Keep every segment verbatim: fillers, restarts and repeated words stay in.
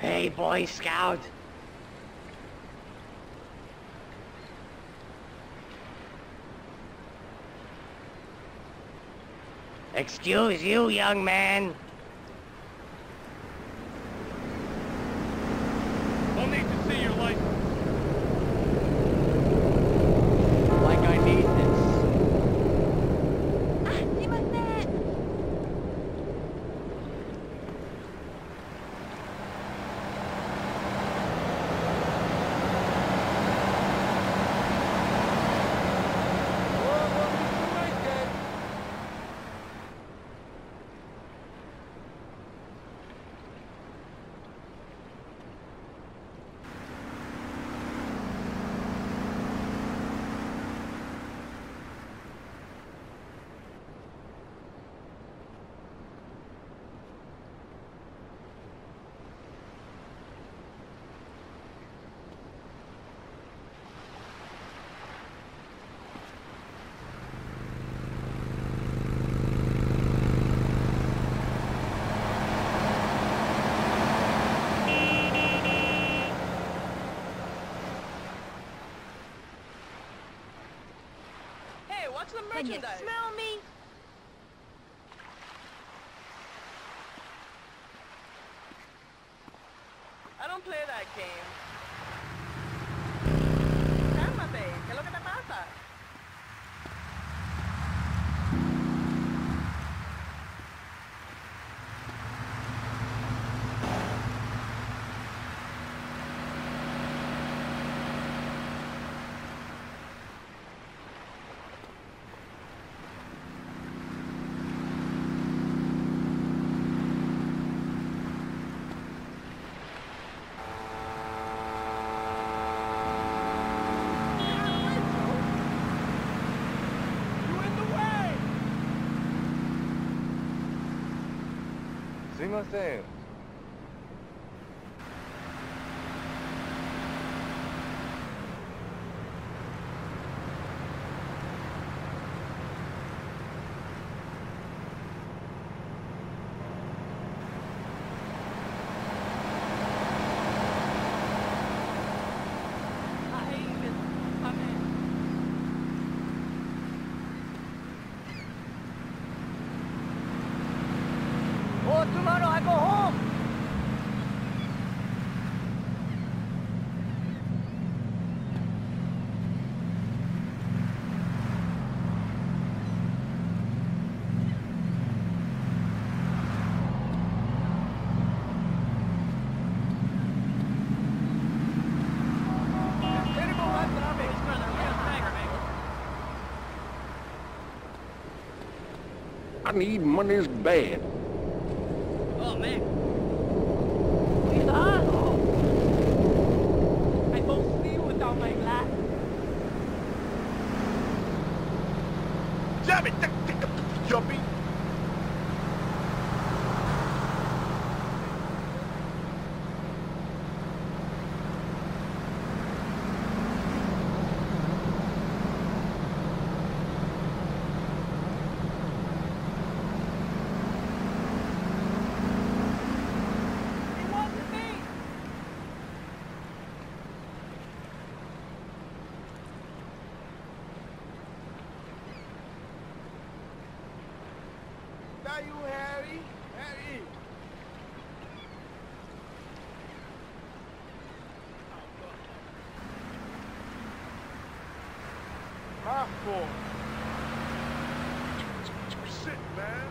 Hey, Boy Scout. Excuse you, young man. I'll need to see your license. Like I need this. Ah, sumimasen. Watch the merchandise. Can you smell me? I don't play that game. Cálmate, ¿qué es lo que te pasa? I'm saying. Tomorrow I go home. I need money's bad. Are you Harry? Harry! My fault. Shit, man.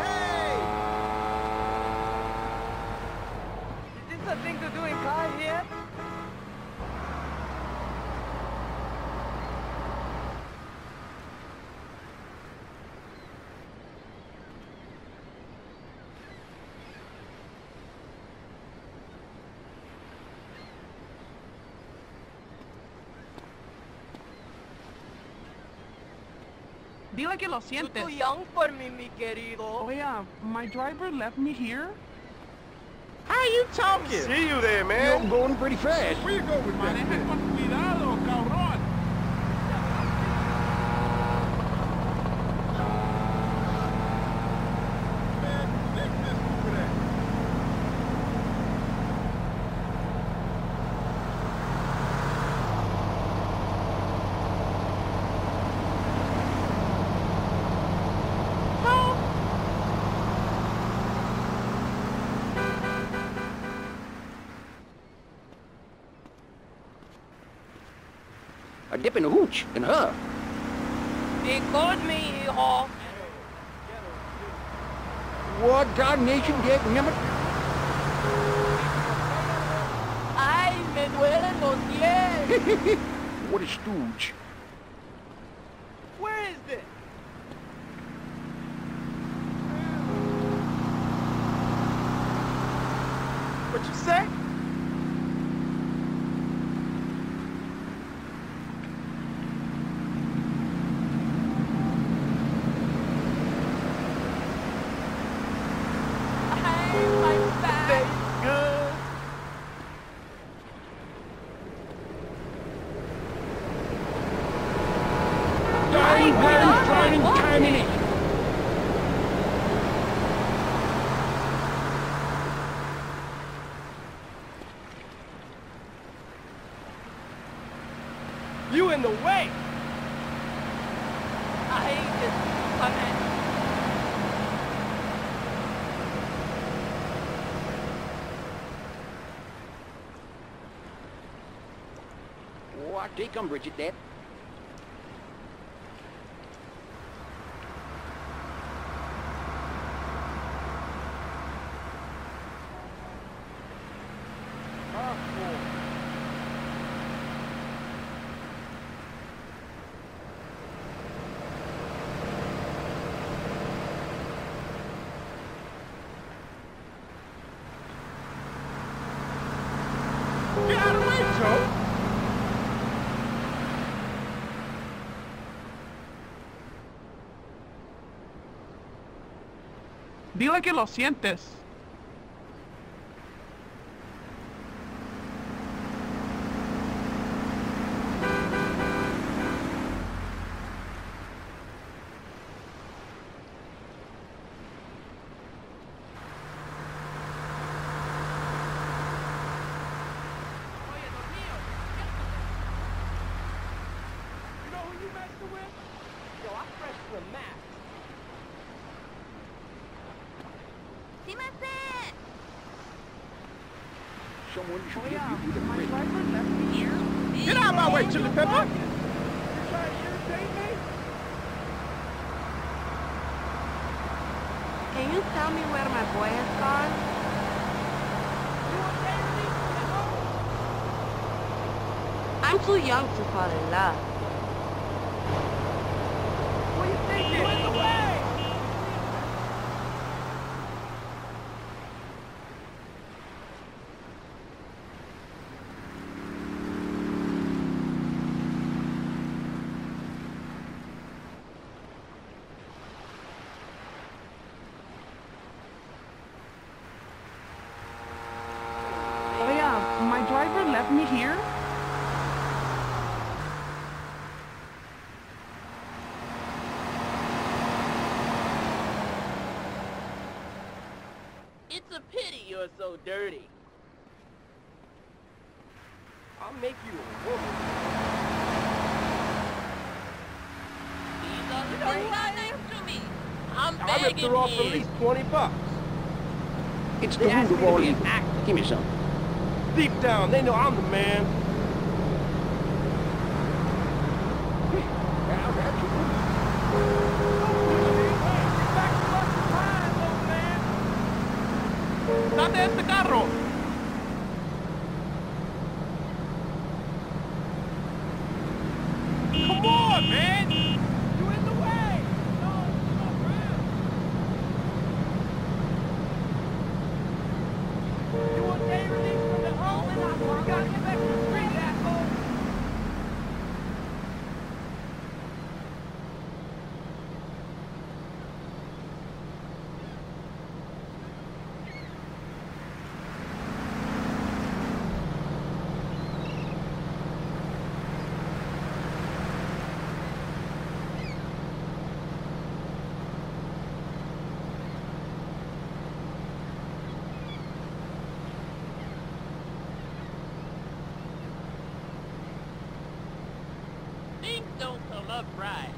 Hey! Is this a thing to do in car here? Dile que lo sientes. You're too young for me, mi querido. Oh yeah, my driver left me here. How are you talking? See you there, man. You're going pretty fast. Where you go with that? Maneja con cuidado, cabrón. Man, fix this a dip in the hooch and her. They called me hee-haw. What darnation did number? Ay, me duelen los pies. What a stooge. Where is this? What you say? You in the way! I hate this. I'm in. Oh, I take them, Bridget, Dad. Get out of the way, Joe! Dile que lo sientes. Yo, I'm fresh to the max. Someone should oh, yeah. give you the break. Left here. Get out of my way, Chili Pepper! You're trying to irritate me? Can you tell me where my boy has gone? You irritate me? I'm too young to fall in love. Driver left me here? It's a pity you're so dirty. I'll make you a woman. These are the things that nice to me. I'm begging you. I ripped her off for at least twenty bucks. It's the root of all you act. Give me some. Deep down, they know I'm the man. Date este carro. Come on, man. You in the way. No, no, you okay with me? You gotta get back to the street, asshole! Don't love ride.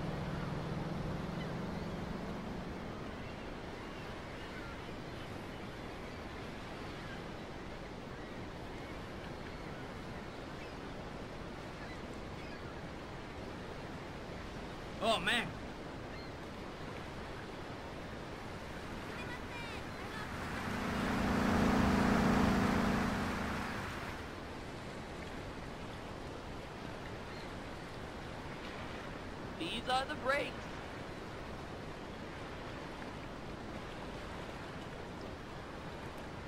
Oh man. These are the brakes.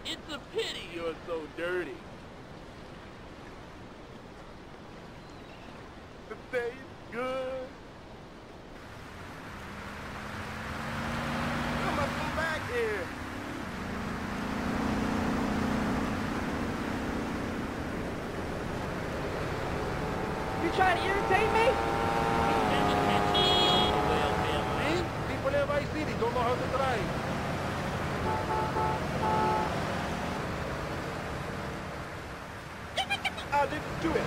It's a pity you're so dirty. It tastes good. I must come back here. You trying to irritate me? People in Vice City don't know how to drive. I didn't do it.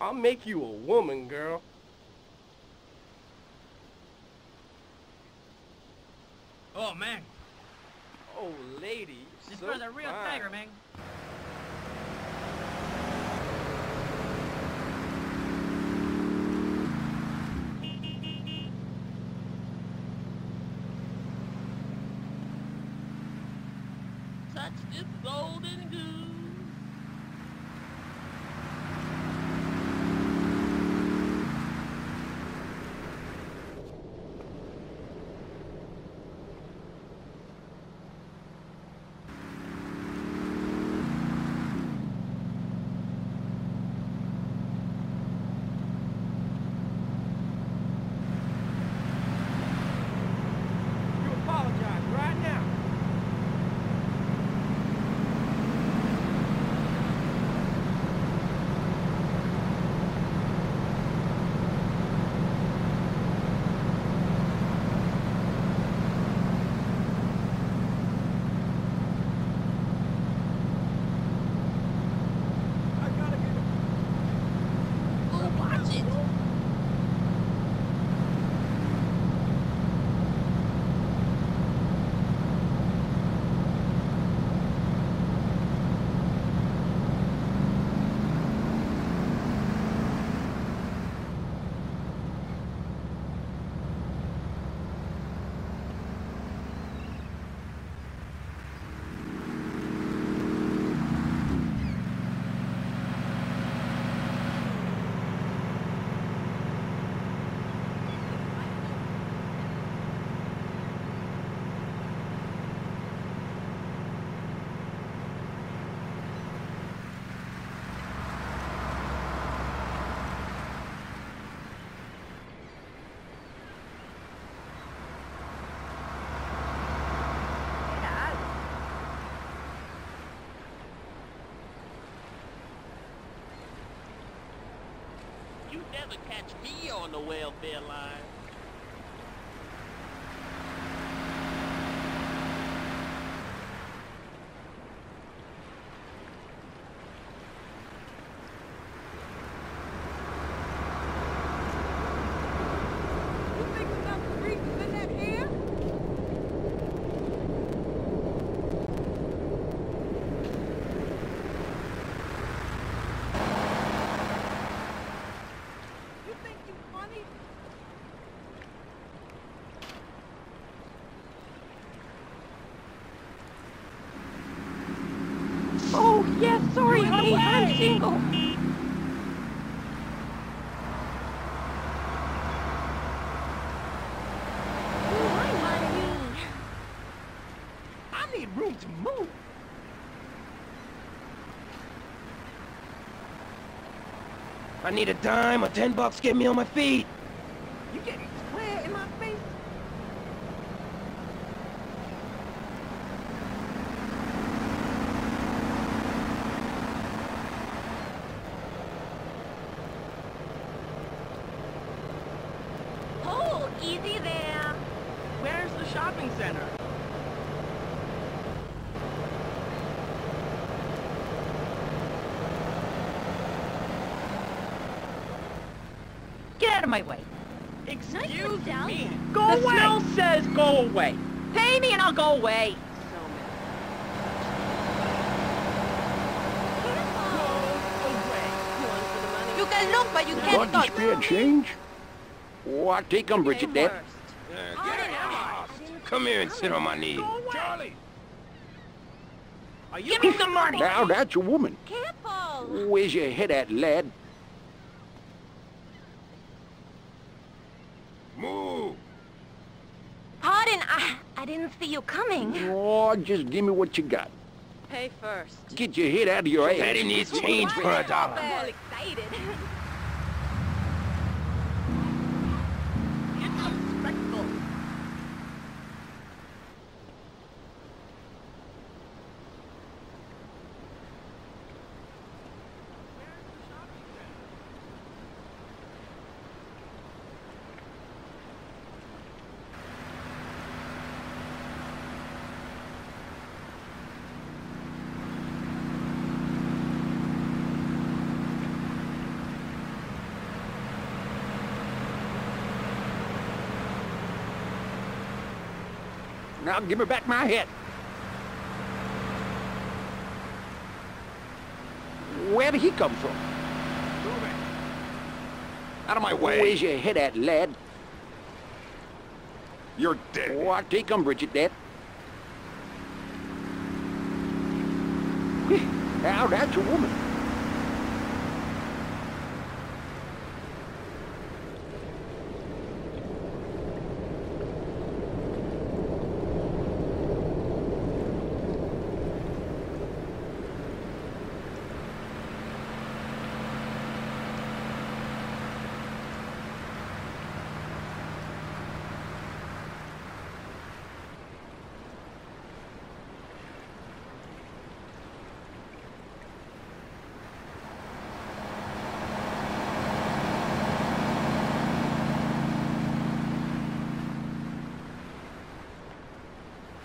I'll make you a woman, girl. Oh, man. Oh, lady. This brother's a real tiger, man. Touch this golden goose. You never catch me on the welfare line. Yeah, sorry, honey, I'm single. I need room to move. I need a dime or ten bucks to get me on my feet. You getting square in my face? Easy there. Where's the shopping center? Get out of my way. Excuse me. Go away. The snow says go away. Pay me and I'll go away. So You can look, but you can't touch. Got the spare change? Oh, I'll take umbrage at that. Uh, get lost. Come here and sit on my knee. Charlie! Are you give me some money! Now that's a woman. Careful! Where's your head at, lad? Move! Pardon, I, I didn't see you coming. Oh, just give me what you got. Pay first. Get your head out of your ass. Daddy needs change for a dollar. I'm all excited. Now give me back my head. Where did he come from? Out of my way. Where's your head at, lad? You're dead. Oh, I take umbrage at that. Now that's a woman.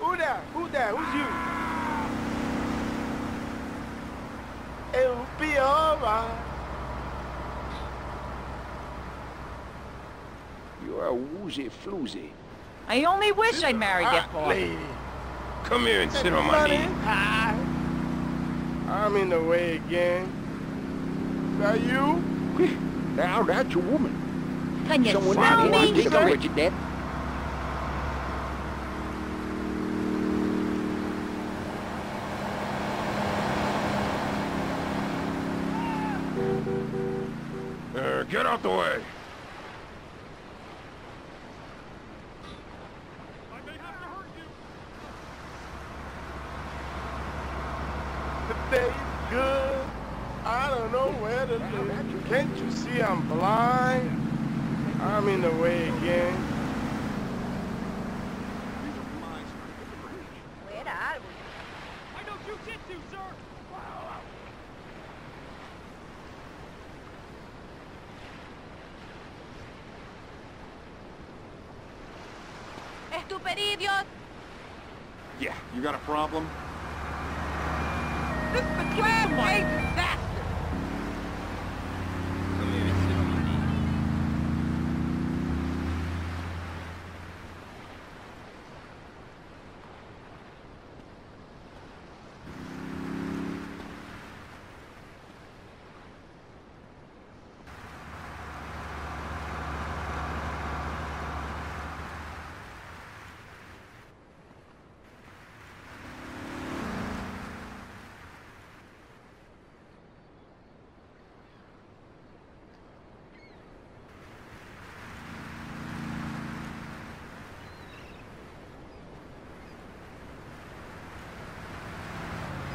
Who there? Who there? Who's you? It'll be alright. You're a woozy floozy. I only wish I'd married that boy. Lady. Come here and sit on my knee. Hi. I'm in the way again. Is that you? Now that's a woman. Can you someone smell me? Take a look at that. Get out the way! I may have to hurt you! The day's good. I don't know where to look. Can't you see I'm blind? I'm in the way again. Where are we? I know jiu-jitsu, sir! Wow. Yeah, you got a problem? This betrayal made that! Come here and sit on your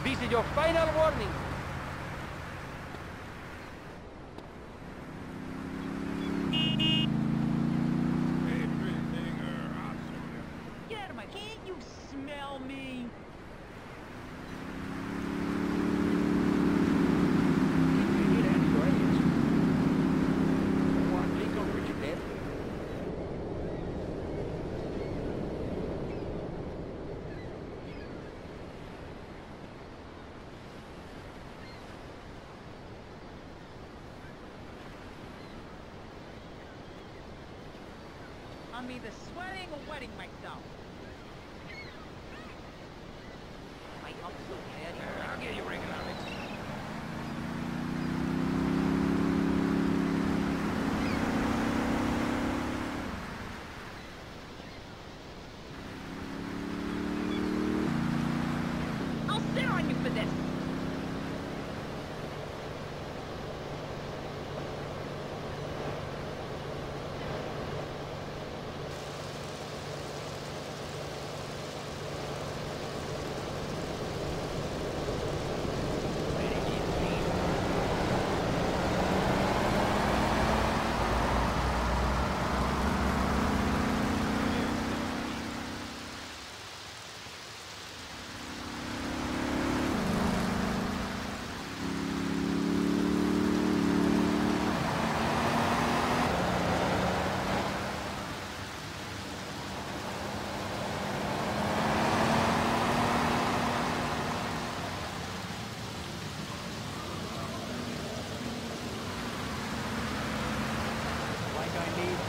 This is your final warning. Get him, can't you smell me? I'm either sweating or wetting myself. My humps so bad. I'll get you regular. speed.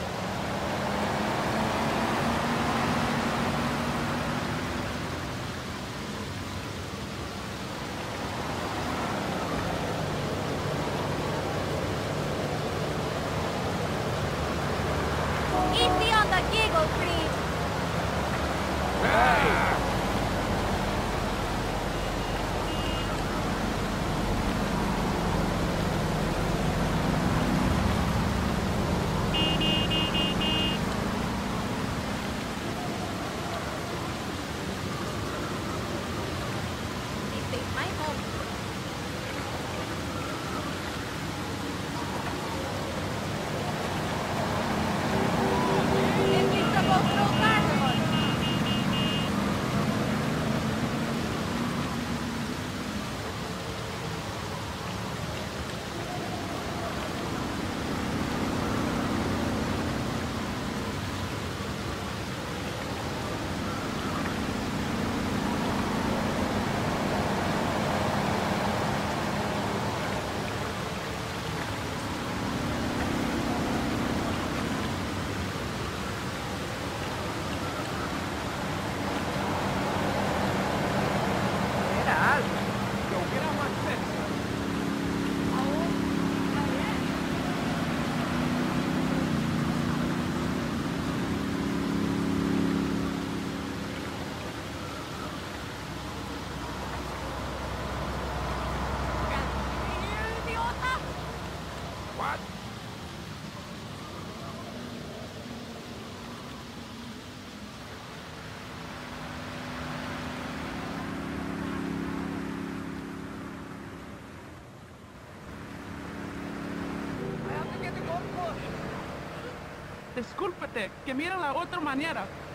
Discúlpate, que mira la otra manera.